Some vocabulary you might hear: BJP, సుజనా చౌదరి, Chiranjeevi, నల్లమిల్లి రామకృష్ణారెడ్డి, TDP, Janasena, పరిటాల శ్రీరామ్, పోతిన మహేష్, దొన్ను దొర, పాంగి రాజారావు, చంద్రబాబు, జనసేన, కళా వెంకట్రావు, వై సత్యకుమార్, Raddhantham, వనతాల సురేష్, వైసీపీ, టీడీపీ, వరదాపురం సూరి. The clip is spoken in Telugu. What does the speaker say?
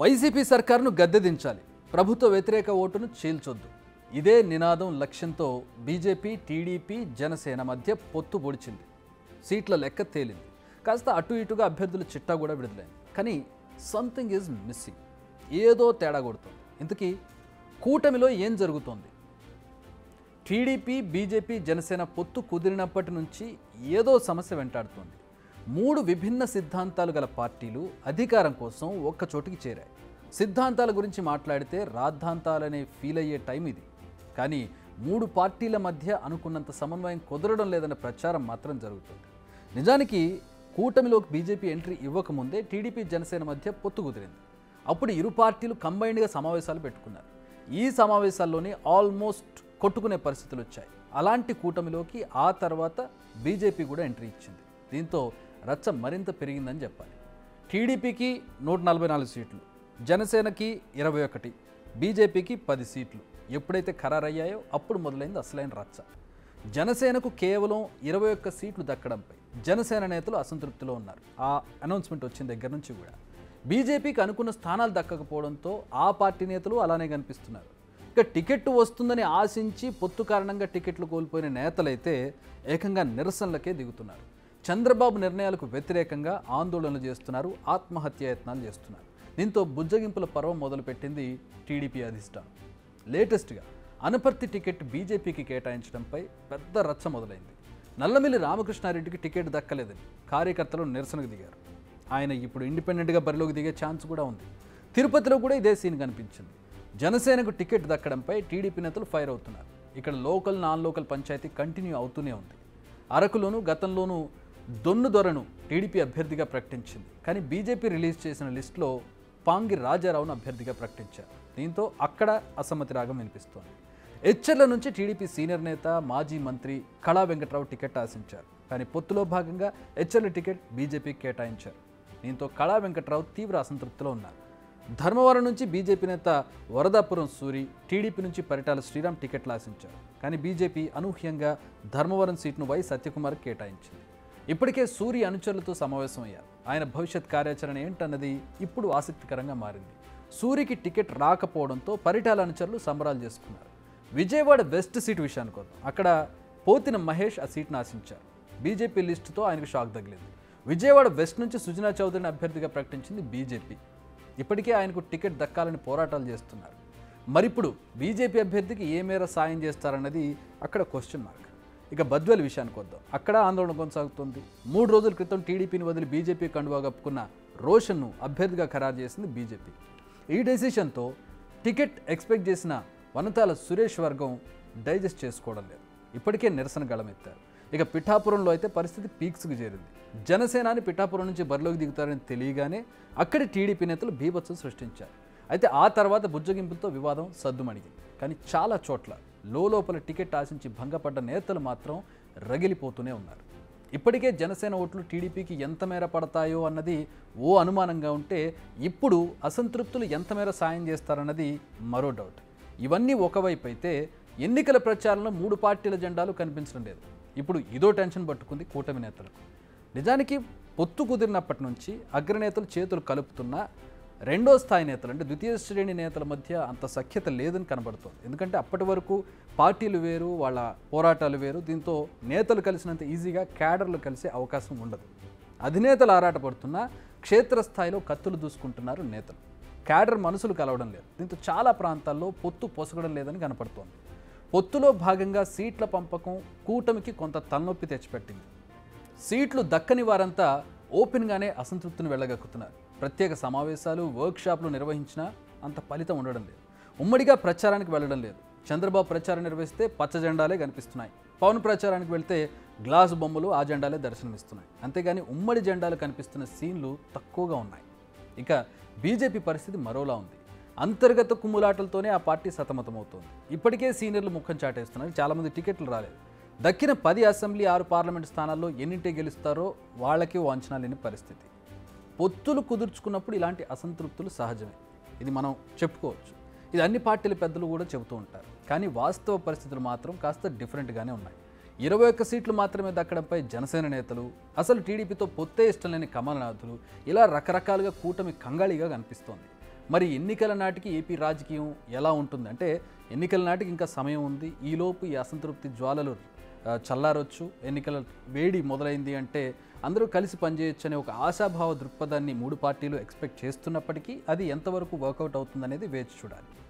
వైసీపీ సర్కారును గద్దెదించాలి, ప్రభుత్వ వ్యతిరేక ఓటును చీల్చొద్దు. ఇదే నినాదం లక్ష్యంతో బీజేపీ, టీడీపీ, జనసేన మధ్య పొత్తు పొడిచింది. సీట్ల లెక్క తేలింది. కాస్త అటు ఇటుగా అభ్యర్థుల చిట్టా కూడా విడుదలైంది. కానీ సంథింగ్ ఈజ్ మిస్సింగ్, ఏదో తేడా కొడుతుంది. ఇంతకీ కూటమిలో ఏం జరుగుతోంది? టీడీపీ, బీజేపీ, జనసేన పొత్తు కుదిరినప్పటి నుంచి ఏదో సమస్య వెంటాడుతోంది. మూడు విభిన్న సిద్ధాంతాలు గల పార్టీలు అధికారం కోసం ఒక్కచోటికి చేరాయి. సిద్ధాంతాల గురించి మాట్లాడితే రాద్ధాంతాలనే ఫీల్ అయ్యే టైం ఇది. కానీ మూడు పార్టీల మధ్య అనుకున్నంత సమన్వయం కుదరడం లేదన్న ప్రచారం మాత్రం జరుగుతుంది. నిజానికి కూటమిలోకి బీజేపీ ఎంట్రీ ఇవ్వకముందే టీడీపీ, జనసేన మధ్య పొత్తు కుదిరింది. అప్పుడు ఇరు పార్టీలు కంబైన్డ్గా సమావేశాలు పెట్టుకున్నారు. ఈ సమావేశాల్లోనే ఆల్మోస్ట్ కొట్టుకునే పరిస్థితులు వచ్చాయి. అలాంటి కూటమిలోకి ఆ తర్వాత బీజేపీ కూడా ఎంట్రీ ఇచ్చింది. దీంతో రచ్చ మరింత పెరిగిందని చెప్పాలి. టీడీపీకి 144 సీట్లు, జనసేనకి 21, బీజేపీకి 10 సీట్లు ఎప్పుడైతే ఖరారయ్యాయో అప్పుడు మొదలైంది అసలైన రచ్చ. జనసేనకు కేవలం 21 సీట్లు దక్కడంపై జనసేన నేతలు అసంతృప్తిలో ఉన్నారు. ఆ అనౌన్స్మెంట్ వచ్చిన దగ్గర నుంచి కూడా బీజేపీకి అనుకున్న స్థానాలు దక్కకపోవడంతో ఆ పార్టీ నేతలు అలానే కనిపిస్తున్నారు. ఇక టికెట్ వస్తుందని ఆశించి పొత్తు కారణంగా టికెట్లు కోల్పోయిన నేతలైతే ఏకంగా నిరసనలకే దిగుతున్నారు. చంద్రబాబు నిర్ణయాలకు వ్యతిరేకంగా ఆందోళనలు చేస్తున్నారు, ఆత్మహత్యాయత్నాలు చేస్తున్నారు. దీంతో బుజ్జగింపుల పర్వం మొదలుపెట్టింది టీడీపీ అధిష్టానం. లేటెస్ట్గా అనపర్తి టికెట్ బీజేపీకి కేటాయించడంపై పెద్ద రచ్చ మొదలైంది. నల్లమిల్లి రామకృష్ణారెడ్డికి టికెట్ దక్కలేదని కార్యకర్తలు నిరసనకు దిగారు. ఆయన ఇప్పుడు ఇండిపెండెంట్గా బరిలోకి దిగే ఛాన్స్ కూడా ఉంది. తిరుపతిలో కూడా ఇదే సీన్ కనిపించింది. జనసేనకు టికెట్ దక్కడంపై టీడీపీ నేతలు ఫైర్ అవుతున్నారు. ఇక్కడ local, non local panchayat continue అవుతూనే ఉంది. అరకులోనూ గతంలోనూ దొన్ను దొరను టీడీపీ అభ్యర్థిగా ప్రకటించింది. కానీ బీజేపీ రిలీజ్ చేసిన లిస్టులో పాంగి రాజారావును అభ్యర్థిగా ప్రకటించారు. దీంతో అక్కడ అసమ్మతి రాగం వినిపిస్తోంది. హెచ్చర్ల నుంచి టీడీపీ సీనియర్ నేత, మాజీ మంత్రి కళా వెంకట్రావు టికెట్ ఆశించారు. కానీ పొత్తులో భాగంగా హెచ్చర్ల టికెట్ బీజేపీకి కేటాయించారు. దీంతో కళా వెంకట్రావు తీవ్ర అసంతృప్తిలో ఉన్నారు. ధర్మవరం నుంచి బీజేపీ నేత వరదాపురం సూరి, టీడీపీ నుంచి పరిటాల శ్రీరామ్ టికెట్లు ఆశించారు. కానీ బీజేపీ అనూహ్యంగా ధర్మవరం సీట్ను వై సత్యకుమార్ కేటాయించింది. ఇప్పటికే సూరి అనుచరులతో సమావేశమయ్యారు. ఆయన భవిష్యత్ కార్యాచరణ ఏంటన్నది ఇప్పుడు ఆసక్తికరంగా మారింది. సూరికి టికెట్ రాకపోవడంతో పరిటాల అనుచరులు సంబరాలు చేసుకున్నారు. విజయవాడ వెస్ట్ సీటు విషయానికి వద్దాం. అక్కడ పోతిన మహేష్ ఆ సీట్ను ఆశించారు. బీజేపీ లిస్టుతో ఆయనకు షాక్ తగిలింది. విజయవాడ వెస్ట్ నుంచి సుజనా చౌదరిని అభ్యర్థిగా ప్రకటించింది బీజేపీ. ఇప్పటికే ఆయనకు టికెట్ దక్కాలని పోరాటాలు చేస్తున్నారు. మరిప్పుడు బీజేపీ అభ్యర్థికి ఏ మేర సాయం చేస్తారన్నది అక్కడ క్వశ్చన్ మార్క్. ఇక బద్వేలు విషయానికి వద్దాం. అక్కడ ఆందోళన కొనసాగుతుంది. 3 రోజుల క్రితం టీడీపీని వదిలి బీజేపీ కండువా కప్పుకున్న రోషన్ను అభ్యర్థిగా ఖరారు చేసింది బీజేపీ. ఈ డెసిషన్తో టికెట్ ఎక్స్పెక్ట్ చేసిన వనతాల సురేష్ వర్గం డైజెస్ట్ చేసుకోవడం లేదు. ఇప్పటికే నిరసన గళమెత్తారు. ఇక పిఠాపురంలో అయితే పరిస్థితి పీక్స్కు చేరింది. జనసేనాని పిఠాపురం నుంచి బరిలోకి దిగుతారని తెలియగానే అక్కడి టీడీపీ నేతలు బీభత్సం సృష్టించారు. అయితే ఆ తర్వాత బుజ్జగింపులతో వివాదం సద్దుమణిగింది. కానీ చాలా చోట్ల లోపల టికెట్ ఆశించి భంగపడ్డ నేతలు మాత్రం రగిలిపోతూనే ఉన్నారు. ఇప్పటికే జనసేన ఓట్లు టీడీపీకి ఎంతమేర పడతాయో అన్నది ఓ అనుమానంగా ఉంటే, ఇప్పుడు అసంతృప్తులు ఎంతమేర సాయం చేస్తారన్నది మరో డౌట్. ఇవన్నీ ఒకవైపు అయితే, ఎన్నికల ప్రచారంలో మూడు పార్టీల జెండాలు కనిపించడం లేదు. ఇప్పుడు ఇదో టెన్షన్ పట్టుకుంది కూటమి నేతలకు. నిజానికి పొత్తు కుదిరినప్పటి నుంచి అగ్రనేతలు చేతులు కలుపుతున్నా రెండో స్థాయి నేతలు, అంటే ద్వితీయ శ్రేణి నేతల మధ్య అంత సఖ్యత లేదని కనబడుతోంది. ఎందుకంటే అప్పటి వరకు పార్టీలు వేరు, వాళ్ళ పోరాటాలు వేరు. దీంతో నేతలు కలిసినంత ఈజీగా క్యాడర్లు కలిసే అవకాశం ఉండదు. అధినేతలు ఆరాట పడుతున్నా క్షేత్రస్థాయిలో కత్తులు దూసుకుంటున్నారు నేతలు. క్యాడర్ మనసులు కలవడం లేదు. దీంతో చాలా ప్రాంతాల్లో పొత్తు పొసగడం లేదని కనపడుతోంది. పొత్తులో భాగంగా సీట్ల పంపకం కూటమికి కొంత తలనొప్పి తెచ్చిపెట్టింది. సీట్లు దక్కని వారంతా ఓపెన్గానే అసంతృప్తిని వెళ్ళగక్కుతున్నారు. ప్రత్యేక సమావేశాలు, వర్క్షాప్లు నిర్వహించినా అంత ఫలితం ఉండడం లేదు. ఉమ్మడిగా ప్రచారానికి వెళ్ళడం లేదు. చంద్రబాబు ప్రచారం నిర్వహిస్తే పచ్చ జెండాలే కనిపిస్తున్నాయి. పవన్ ప్రచారానికి వెళ్తే గ్లాసు బొమ్మలు, ఆ జెండాలే దర్శనమిస్తున్నాయి. అంతేగాని ఉమ్మడి జెండాలు కనిపిస్తున్న సీన్లు తక్కువగా ఉన్నాయి. ఇక బీజేపీ పరిస్థితి మరోలా ఉంది. అంతర్గత కుమ్ములాటలతోనే ఆ పార్టీ సతమతమవుతోంది. ఇప్పటికే సీనియర్లు ముఖం చాటేస్తున్నారు. చాలామంది టికెట్లు రాలేదు. దక్కిన 10 అసెంబ్లీ, 6 పార్లమెంటు స్థానాల్లో ఎన్నింటే గెలుస్తారో వాళ్ళకే వాంఛనా లేని పరిస్థితి. పొత్తులు కుదుర్చుకున్నప్పుడు ఇలాంటి అసంతృప్తులు సహజమే, ఇది మనం చెప్పుకోవచ్చు. ఇది అన్ని పార్టీల పెద్దలు కూడా చెబుతూ ఉంటారు. కానీ వాస్తవ పరిస్థితులు మాత్రం కాస్త డిఫరెంట్గానే ఉన్నాయి. 21 సీట్లు మాత్రమే దక్కడంపై జనసేన నేతలు, అసలు టీడీపీతో పొత్తే ఇష్టం లేని కమలనాథులు, ఇలా రకరకాలుగా కూటమి కంగాళిగా కనిపిస్తోంది. మరి ఎన్నికల నాటికి ఏపీ రాజకీయం ఎలా ఉంటుందంటే, ఎన్నికల నాటికి ఇంకా సమయం ఉంది, ఈలోపు ఈ అసంతృప్తి జ్వాలలు చల్లారొచ్చు, ఎన్నికల వేడి మొదలైంది అంటే అందరూ కలిసి పనిచేయొచ్చు అనే ఒక ఆశాభావ దృక్పథాన్ని మూడు పార్టీలు ఎక్స్పెక్ట్ చేస్తున్నప్పటికీ అది ఎంతవరకు వర్కౌట్ అవుతుందనేది వేచి చూడాలి.